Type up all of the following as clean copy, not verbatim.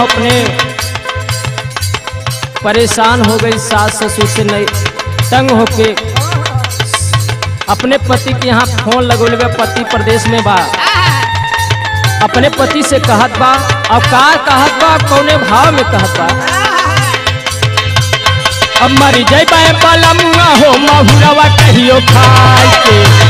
अपने परेशान हो गई, सास ससुर से नहीं तंग होके अपने पति के यहाँ फोन लगौले बा। पति प्रदेश में बा, अपने पति से कहत बा और का कहत बा, कौने भाव में कहत बा। अब मरी जय पाए पलमुआ हो महुरवा कहियो खाए के,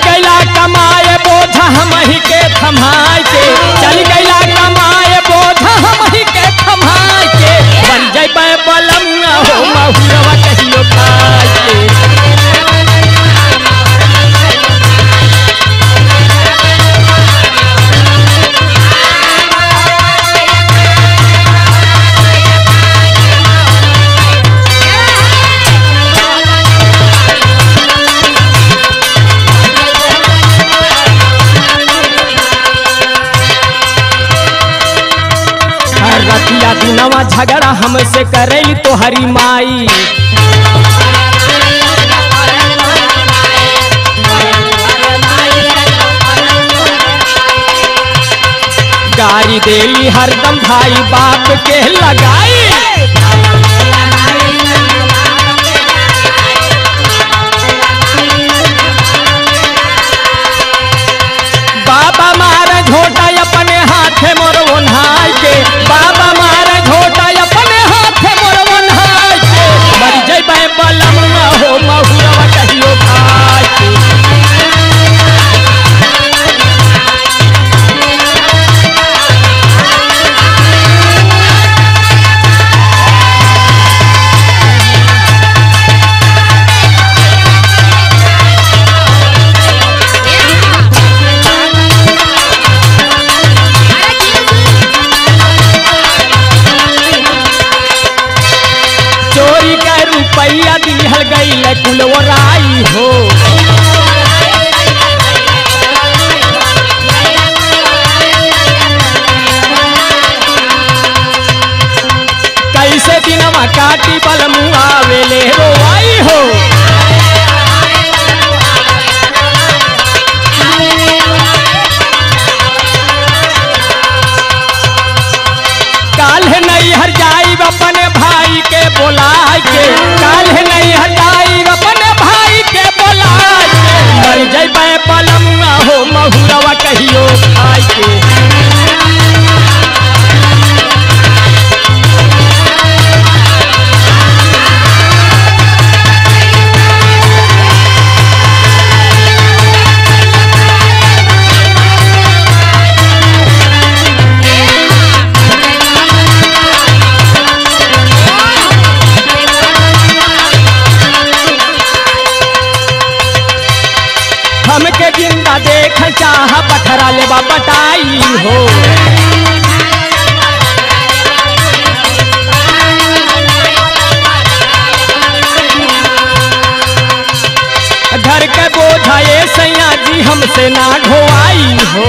चल गईला कमाए बोझा हम ही के थमाए के, चल गईला कमाए बोझा हम ही के थमाए के, बन जाय पाए पलमुआ हो महुरवा कहियो खाए के। नवा झगड़ा हमसे करैली तोहरी माई, गारी देली हरदम भाई बाप के लगाई, बाबा मारे झोटा अपने हाथे मोर ओन्हाई के, बाबा मारे झोटा अपने हाथे मोर ओन्हाई के, मर जाय पाए पलमुआ हो महुरवा कहियो खाए के। रुपैया दिहल गईल कुलवराई हो, कैसे दिनवा काटी पलमुआ वेले रोवाई हो। काल्ह नहीं हर जाई अपने भाई के बोलाए के, काल्ह नहीं हर जाई अपने भाई के बोलाए के, मर जाय पाए पलमुआ हो महुरवा कहियो खाए के। हमके जिंदा देख चाह पथरा लेवा बटाई हो, घर के बोझा ये सैया जी हमसे ना ढोवाई हो।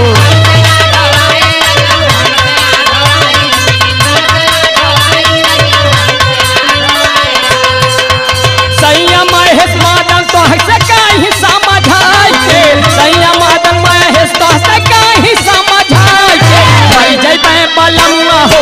सैया महेश मादन तो से कहीं समझाई के, सैया मादन महेश तो से कहीं समझाई के, मर जाय पाए पलमुआ हो